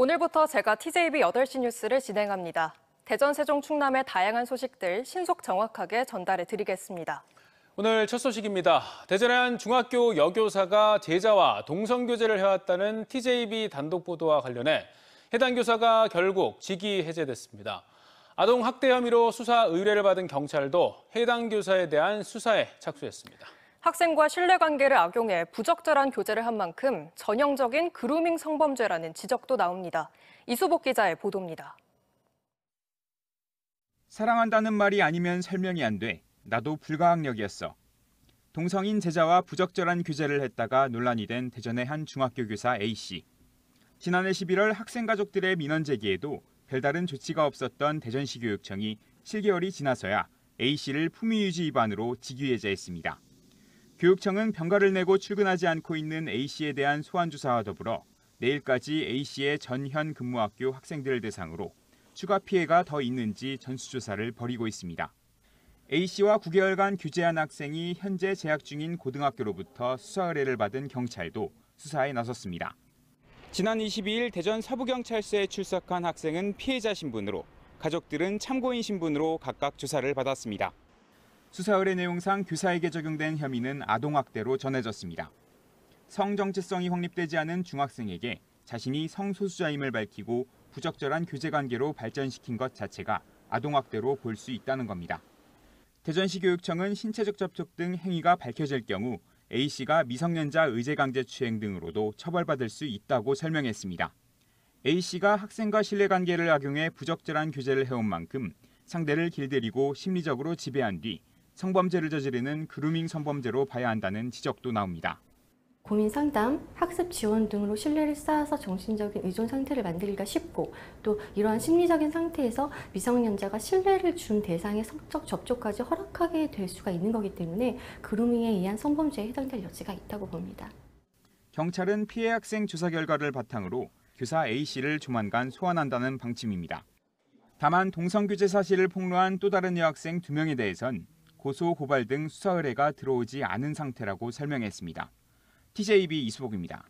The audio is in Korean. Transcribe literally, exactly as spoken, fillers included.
오늘부터 제가 티제이비 여덟 시 뉴스를 진행합니다. 대전, 세종, 충남의 다양한 소식들 신속 정확하게 전달해 드리겠습니다. 오늘 첫 소식입니다. 대전의 한 중학교 여교사가 제자와 동성교제를 해왔다는 티제이비 단독 보도와 관련해 해당 교사가 결국 직위 해제됐습니다. 아동학대 혐의로 수사 의뢰를 받은 경찰도 해당 교사에 대한 수사에 착수했습니다. 학생과 신뢰관계를 악용해 부적절한 교제를 한 만큼 전형적인 그루밍 성범죄라는 지적도 나옵니다. 이수복 기자의 보도입니다. 사랑한다는 말이 아니면 설명이 안 돼. 나도 불가항력이었어. 동성인 제자와 부적절한 교제를 했다가 논란이 된 대전의 한 중학교 교사 A씨. 지난해 십일월 학생 가족들의 민원 제기에도 별다른 조치가 없었던 대전시 교육청이 칠 개월이 지나서야 A씨를 품위유지 위반으로 직위해제했습니다. 교육청은 병가를 내고 출근하지 않고 있는 A씨에 대한 소환조사와 더불어 내일까지 A씨의 전현 근무학교 학생들을 대상으로 추가 피해가 더 있는지 전수조사를 벌이고 있습니다. A씨와 구 개월간 교제한 학생이 현재 재학 중인 고등학교로부터 수사 의뢰를 받은 경찰도 수사에 나섰습니다. 지난 이십이일 대전 서부경찰서에 출석한 학생은 피해자 신분으로, 가족들은 참고인 신분으로 각각 조사를 받았습니다. 수사 의뢰 내용상 교사에게 적용된 혐의는 아동학대로 전해졌습니다. 성정체성이 확립되지 않은 중학생에게 자신이 성소수자임을 밝히고 부적절한 교제관계로 발전시킨 것 자체가 아동학대로 볼 수 있다는 겁니다. 대전시 교육청은 신체적 접촉 등 행위가 밝혀질 경우 A씨가 미성년자 의제강제 추행 등으로도 처벌받을 수 있다고 설명했습니다. A씨가 학생과 신뢰관계를 악용해 부적절한 교제를 해온 만큼 상대를 길들이고 심리적으로 지배한 뒤 성범죄를 저지르는 그루밍 성범죄로 봐야 한다는 지적도 나옵니다. 고민 상담, 학습 지원 등으로 신뢰를 쌓아서 정신적인 의존 상태를 만들기가 쉽고 또 이러한 심리적인 상태에서 미성년자가 신뢰를 준 대상의 성적 접촉까지 허락하게 될 수가 있는 거기 때문에 그루밍에 의한 성범죄에 해당될 여지가 있다고 봅니다. 경찰은 피해 학생 조사 결과를 바탕으로 교사 A씨를 조만간 소환한다는 방침입니다. 다만 동성교제 사실을 폭로한 또 다른 여학생 두 명에 대해선 고소, 고발 등 수사 의뢰가 들어오지 않은 상태라고 설명했습니다. 티제이비 이수복입니다.